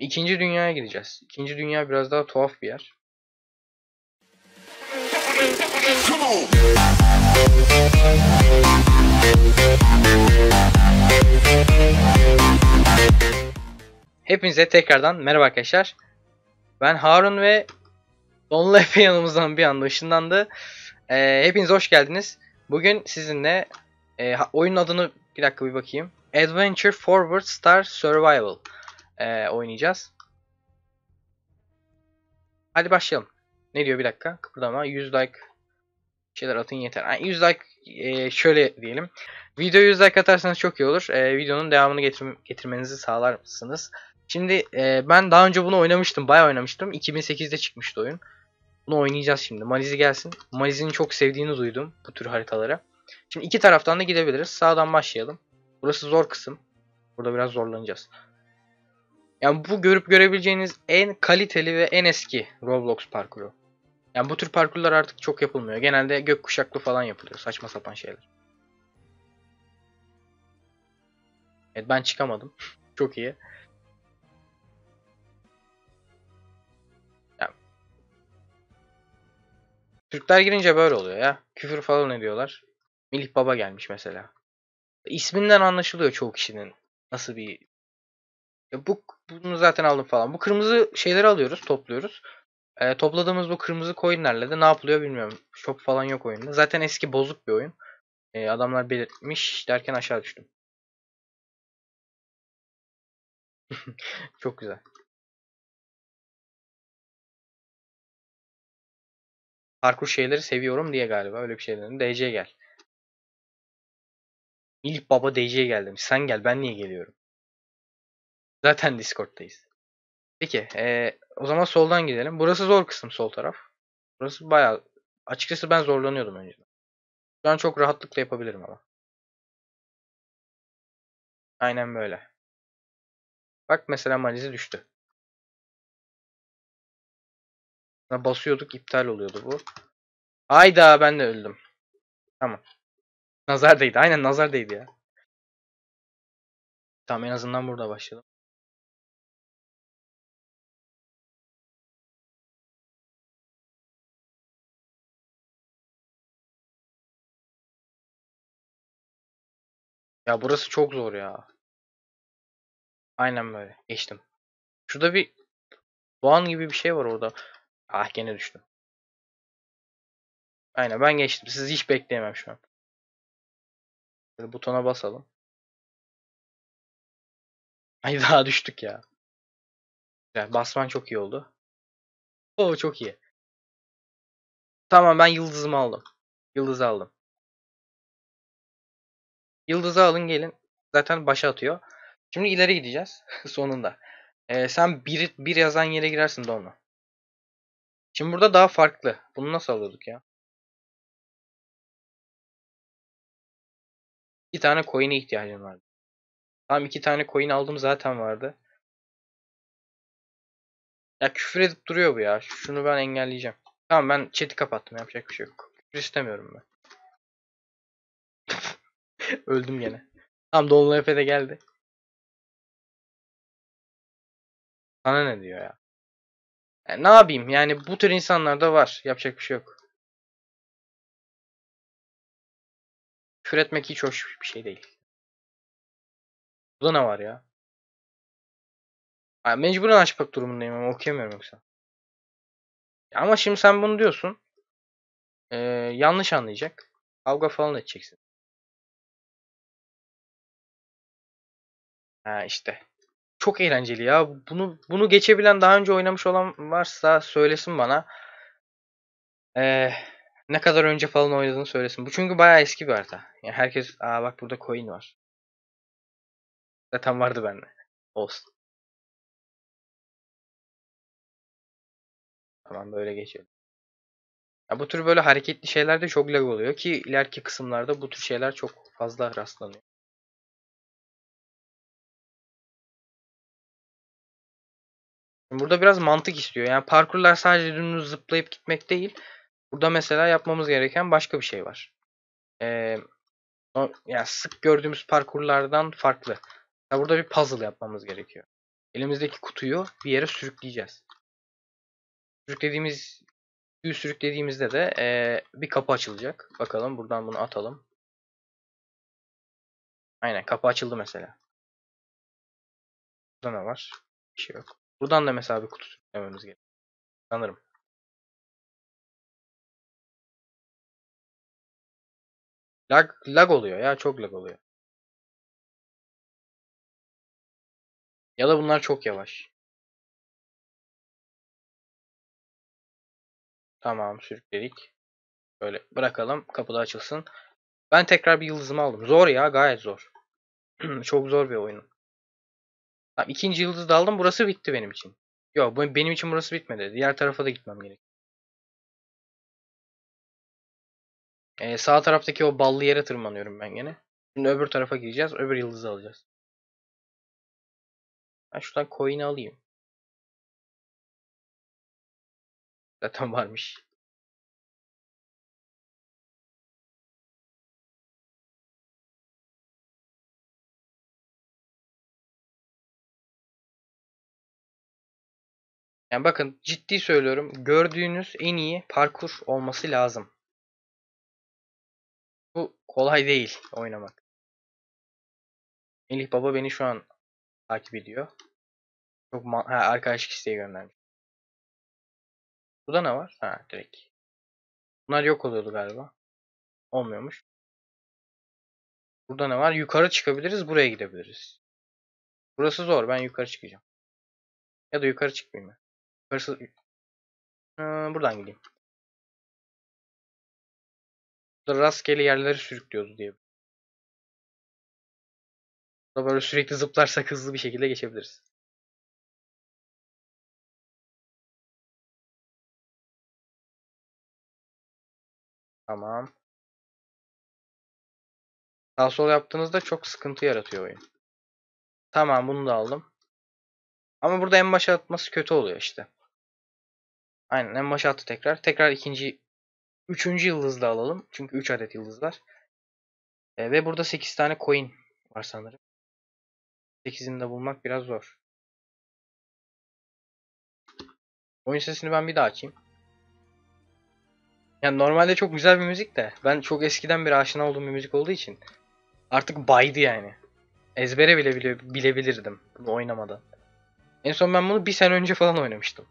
İkinci dünyaya gideceğiz. İkinci dünya biraz daha tuhaf bir yer. Hepinize tekrardan merhaba arkadaşlar. Ben Harun ve Donlu Efe yanımızdan bir anda ışınlandı. Hepiniz hoş geldiniz. Bugün sizinle oyunun adını bir dakika bir bakayım. Adventure Forward Star Survival oynayacağız. Hadi başlayalım. Ne diyor bir dakika? Kıpırdama. 100 like şeyler atın yeter. Yani 100 like şöyle diyelim. Videoya 100 like atarsanız çok iyi olur. Videonun devamını getirmenizi sağlar mısınız? Şimdi ben daha önce bunu oynamıştım. Bayağı oynamıştım. 2008'de çıkmıştı oyun. Bunu oynayacağız şimdi. Maliz'i gelsin. Maliz'in çok sevdiğini duydum bu tür haritalara. Şimdi iki taraftan da gidebiliriz. Sağdan başlayalım. Burası zor kısım. Burada biraz zorlanacağız. Yani bu görüp görebileceğiniz en kaliteli ve en eski Roblox parkuru. Yani bu tür parkurlar artık çok yapılmıyor. Genelde gökkuşaklı falan yapılıyor. Saçma sapan şeyler. Evet ben çıkamadım. Çok iyi. Yani. Türkler girince böyle oluyor ya. Küfür falan ediyorlar. Milih Baba gelmiş mesela. İsminden anlaşılıyor çoğu kişinin. Nasıl bir... Ya bunu zaten aldım falan. Bu kırmızı şeyleri alıyoruz, topluyoruz. Topladığımız bu kırmızı coinlerle de ne yapılıyor bilmiyorum. Shop falan yok oyunda. Zaten eski bozuk bir oyun. Adamlar belirtmiş derken aşağı düştüm. Çok güzel. Parkur şeyleri seviyorum diye galiba öyle bir şeylerin. DC gel. İlk baba DC'ye geldim. Sen gel ben niye geliyorum? Zaten Discord'dayız. Peki o zaman soldan gidelim. Burası zor kısım sol taraf. Burası bayağı açıkçası ben zorlanıyordum önceden. Şu an çok rahatlıkla yapabilirim ama. Aynen böyle. Bak mesela Maliz'i düştü. Basıyorduk iptal oluyordu bu. Hayda ben de öldüm. Tamam. Nazar değdi. Aynen nazar değdi ya. Tamam en azından burada başlayalım. Ya burası çok zor ya. Aynen böyle. Geçtim. Şurada bir doğan gibi bir şey var orada. Ah gene düştüm. Aynen ben geçtim. Sizi hiç bekleyemem şu an. Böyle butona basalım. Ay daha düştük ya. Güzel, basman çok iyi oldu. Oo çok iyi. Tamam ben yıldızımı aldım. Yıldızı aldım. Yıldızı alın gelin. Zaten başa atıyor. Şimdi ileri gideceğiz. Sonunda. Sen bir yazan yere girersin de onu. Şimdi burada daha farklı. Bunu nasıl alıyorduk ya? İki tane coin'e ihtiyacım vardı. Tamam iki tane coin aldım zaten vardı. Ya küfür edip duruyor bu ya. Şunu ben engelleyeceğim. Tamam ben chat'i kapattım. Yapacak bir şey yok. Küfür istemiyorum ben. Öldüm gene. Tamam Donlu Efe de geldi. Sana ne diyor ya? Ne yapayım? Yani bu tür insanlar da var. Yapacak bir şey yok. Küfür etmek hiç hoş bir şey değil. Burada ne var ya? Mecburen açmak durumundayım ama okuyamıyorum yoksa. Ama şimdi sen bunu diyorsun. Yanlış anlayacak. Kavga falan edeceksin. Ha işte. Çok eğlenceli ya. Bunu geçebilen daha önce oynamış olan varsa söylesin bana. Ne kadar önce falan oynadığını söylesin. Bu çünkü bayağı eski bir harita. Yani herkes aa bak burada coin var. Zaten vardı bende. Olsun. Tamam böyle geçelim. Ya bu tür böyle hareketli şeylerde çok lag oluyor ki ileriki kısımlarda bu tür şeyler çok fazla rastlanıyor. Burada biraz mantık istiyor. Yani parkurlar sadece dümdüz zıplayıp gitmek değil. Burada mesela yapmamız gereken başka bir şey var. Yani sık gördüğümüz parkurlardan farklı. Ya burada bir puzzle yapmamız gerekiyor. elimizdeki kutuyu bir yere sürükleyeceğiz. Sürüklediğimizde de bir kapı açılacak. Bakalım, buradan bunu atalım. Aynen, kapı açıldı mesela. Burada ne var? Bir şey yok. Buradan da mesela bir kutu sürüklememiz gerekiyor sanırım. Lag oluyor ya, çok lag oluyor. Ya da bunlar çok yavaş. Tamam, sürükledik. Böyle bırakalım, kapıda açılsın. Ben tekrar bir yıldızımı aldım. Zor ya, gayet zor. Çok zor bir oyun. Tamam, ikinci yıldızı da aldım. Burası bitti benim için. Yok, benim için burası bitmedi. Diğer tarafa da gitmem gerek. Sağ taraftaki o ballı yere tırmanıyorum ben gene. Şimdi öbür tarafa gireceğiz. Öbür yıldızı alacağız. Ben şuradan coin'i alayım. Zaten varmış. Yani bakın, ciddi söylüyorum. Gördüğünüz en iyi parkur olması lazım. Bu kolay değil oynamak. Melih Baba beni şu an takip ediyor. Çok arkadaşlık isteği göndermiş. Burada ne var? Ha, direkt. Bunlar yok oluyordu galiba. Olmuyormuş. Burada ne var? Yukarı çıkabiliriz, buraya gidebiliriz. Burası zor. Ben yukarı çıkacağım. Ya da yukarı çıkmayayım ben. Yukarısı... buradan gideyim. Burada rastgele yerleri sürüklüyordu diye. Burada böyle sürekli zıplarsak hızlı bir şekilde geçebiliriz. Tamam. Sağ sol yaptığınızda çok sıkıntı yaratıyor oyun. Tamam, bunu da aldım. Ama burada en başa atması kötü oluyor işte. Aynen, en başa attı tekrar. Tekrar ikinci, üçüncü yıldızla alalım. Çünkü 3 adet yıldız var. Ve burada 8 tane coin var sanırım. 8'ini de bulmak biraz zor. Oyun sesini ben bir daha açayım. Yani normalde çok güzel bir müzik de. Ben çok eskiden beri aşina olduğum bir müzik olduğu için. Artık baydı yani. Ezbere bile bilebilirdim bunu oynamadan. En son ben bunu bir sene önce falan oynamıştım.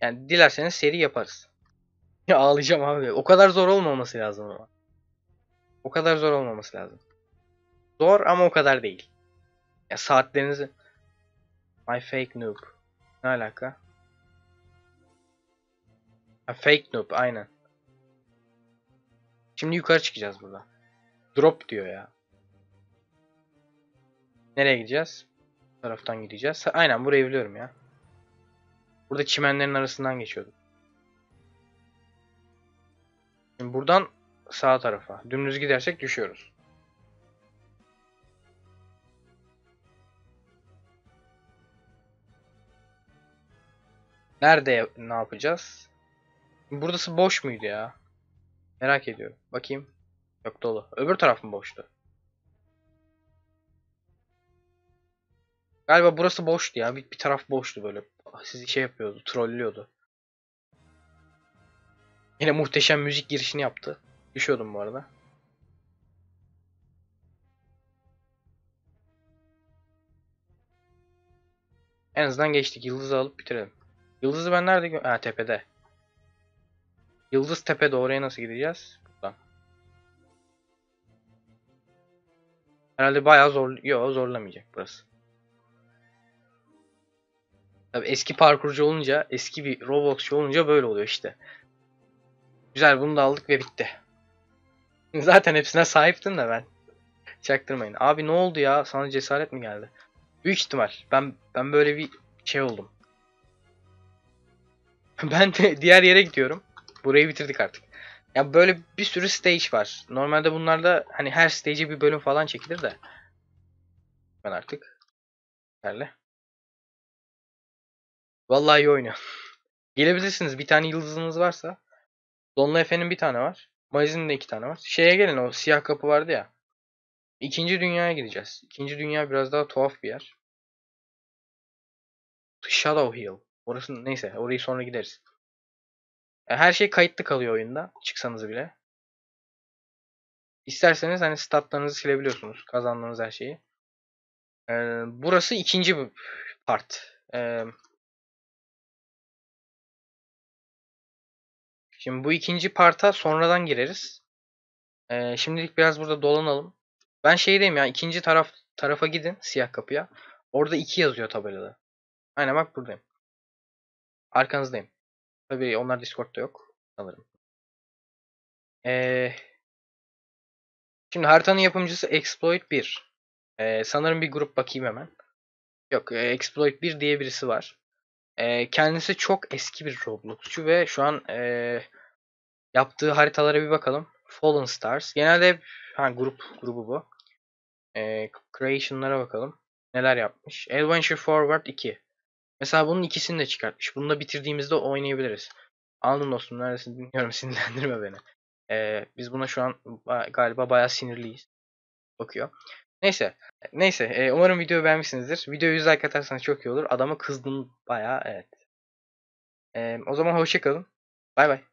Yani dilerseniz seri yaparız. Ya ağlayacağım abi. O kadar zor olmaması lazım ama. O kadar zor olmaması lazım. Zor ama o kadar değil. Ya saatlerinizi... My fake noob. Ne alaka? Ha, fake noob, aynen. Şimdi yukarı çıkacağız burada. Drop diyor ya. Nereye gideceğiz? Bu taraftan gideceğiz. Aynen, burayı biliyorum ya. Burada çimenlerin arasından geçiyordum. Şimdi buradan sağ tarafa. Dümdüz gidersek düşüyoruz. Nerede ne yapacağız? Burası boş muydu ya? Merak ediyorum. Bakayım. Yok, dolu. Öbür taraf mı boştu? Galiba burası boştu ya. Bir taraf boştu böyle. Sizi şey yapıyordu, trollüyordu. Yine muhteşem müzik girişini yaptı. Düşüyordum bu arada. En azından geçtik. Yıldızı alıp bitirelim. Yıldızı ben nerede gördüm? Ha, tepede. Yıldız tepede. Oraya nasıl gideceğiz? Buradan. Herhalde bayağı zorlamayacak burası. Tabii eski parkurcu olunca, eski bir Roblox'cu olunca böyle oluyor işte. Güzel, bunu da aldık ve bitti. Zaten hepsine sahiptin de ben. Çaktırmayın. Abi ne oldu ya? Sana cesaret mi geldi? Büyük ihtimal. Ben böyle bir şey oldum. Ben de diğer yere gidiyorum. Burayı bitirdik artık. Ya böyle bir sürü stage var. Normalde bunlarda hani her stage'e bir bölüm falan çekilir de. Ben artık. Yeterli. Vallahi iyi oynuyor. Gelebilirsiniz, bir tane yıldızınız varsa. Donlu Efe'nin bir tane var. Mazin'in de 2 tane var. Şeye gelin, o siyah kapı vardı ya. İkinci dünyaya gideceğiz. İkinci dünya biraz daha tuhaf bir yer. Shadow Hill. Orası neyse, orayı sonra gideriz. Her şey kayıtlı kalıyor oyunda. Çıksanız bile. İsterseniz hani statlarınızı silebiliyorsunuz. Kazandığınız her şeyi. Burası ikinci part. Şimdi bu ikinci parta sonradan gireriz. Şimdilik biraz burada dolanalım. Ben şey diyeyim ya, ikinci tarafa gidin, siyah kapıya. Orada 2 yazıyor tabelada. Aynen bak buradayım. Arkanızdayım. Tabii onlar Discord'da yok sanırım. Şimdi haritanın yapımcısı Exploit 1. Sanırım bir grup, bakayım hemen. Yok, Exploit 1 diye birisi var. Kendisi çok eski bir Roblox'cu ve şu an yaptığı haritalara bir bakalım. Fallen Stars. Genelde grubu bu. Creation'lara bakalım. Neler yapmış. Adventure Forward 2. Mesela bunun ikisini de çıkartmış. Bunu da bitirdiğimizde oynayabiliriz. Aldım dostum, neredesin bilmiyorum, sinirlendirme beni. Biz buna şu an galiba bayağı sinirliyiz. Bakıyor. Neyse. Umarım videoyu beğenmişsinizdir. Videoyu 100 like atarsanız çok iyi olur. Adama kızdım bayağı, evet. O zaman hoşça kalın. Bay bay.